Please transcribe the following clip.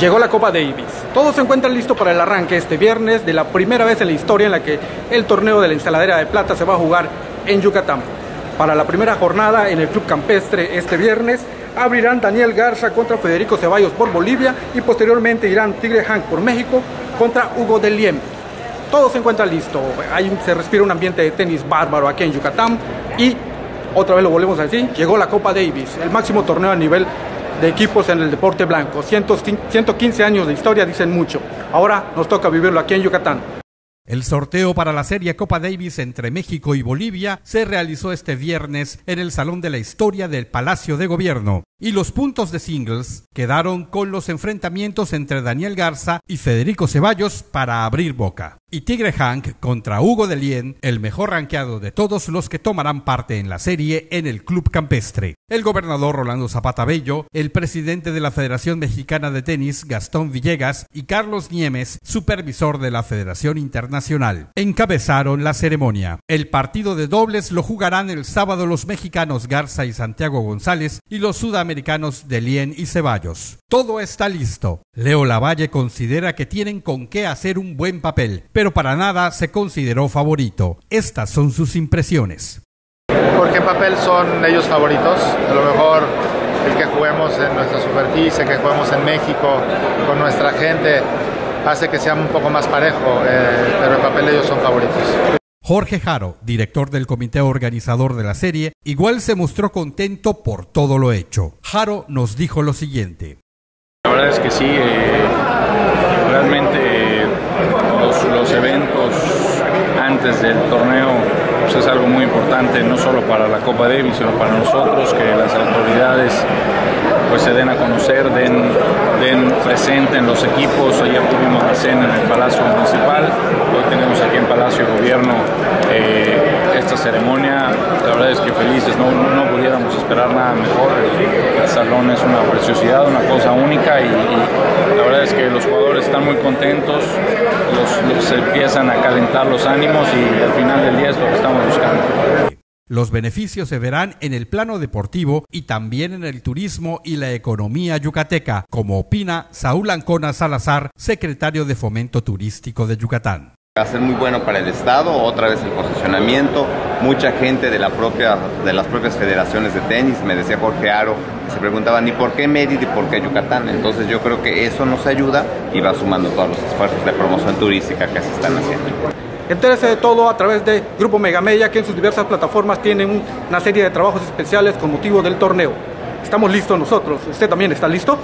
Llegó la Copa Davis. Todos se encuentran listos para el arranque este viernes de la primera vez en la historia en la que el torneo de la Ensaladera de Plata se va a jugar en Yucatán. Para la primera jornada en el Club Campestre este viernes abrirán Daniel Garza contra Federico Zeballos por Bolivia y posteriormente irán Tigre Hank por México contra Hugo Dellien. Todo se encuentra listo. Ahí se respira un ambiente de tenis bárbaro aquí en Yucatán y otra vez lo volvemos a decir, llegó la Copa Davis, el máximo torneo a nivel de equipos en el deporte blanco. 115 años de historia dicen mucho. Ahora nos toca vivirlo aquí en Yucatán. El sorteo para la serie Copa Davis entre México y Bolivia se realizó este viernes en el Salón de la Historia del Palacio de Gobierno y los puntos de singles quedaron con los enfrentamientos entre Daniel Garza y Federico Zeballos para abrir boca y Tigre Hank contra Hugo Dellien, el mejor rankeado de todos los que tomarán parte en la serie en el Club Campestre. El gobernador Rolando Zapata Bello, el presidente de la Federación Mexicana de Tenis Gastón Villegas y Carlos Niemes, supervisor de la Federación Internacional, encabezaron la ceremonia. El partido de dobles lo jugarán el sábado los mexicanos Garza y Santiago González y los sudamericanos Dellien y Zeballos. Todo está listo. Leo Lavalle considera que tienen con qué hacer un buen papel, pero para nada se consideró favorito. Estas son sus impresiones. ¿Por qué papel son ellos favoritos? A lo mejor el que juguemos en nuestra superficie, que juguemos en México, con nuestra gente, hace que sea un poco más parejo, pero el papel de ellos son favoritos. Jorge Haro, director del comité organizador de la serie, igual se mostró contento por todo lo hecho. Haro nos dijo lo siguiente. La verdad es que sí, realmente los eventos antes del torneo pues es algo muy importante, no solo para la Copa Davis, sino para nosotros, que las autoridades pues se den a conocer, den presente en los equipos. Ayer tuvimos la cena en el Palacio Municipal, hoy tenemos aquí en Palacio de Gobierno esta ceremonia. La verdad es que felices, no pudiéramos esperar nada mejor. El salón es una preciosidad, una cosa única y la verdad es que los jugadores están muy contentos, se empiezan a calentar los ánimos y al final del día es lo que estamos buscando. Los beneficios se verán en el plano deportivo y también en el turismo y la economía yucateca, como opina Saúl Ancona Salazar, secretario de Fomento Turístico de Yucatán. Va a ser muy bueno para el Estado, otra vez el posicionamiento, mucha gente de las propias federaciones de tenis, me decía Jorge Haro, se preguntaban, ¿y por qué Mérida y por qué Yucatán? Entonces yo creo que eso nos ayuda y va sumando todos los esfuerzos de promoción turística que se están haciendo. Entérese de todo a través de Grupo Mega Media, que en sus diversas plataformas tienen una serie de trabajos especiales con motivo del torneo. Estamos listos nosotros. ¿Usted también está listo?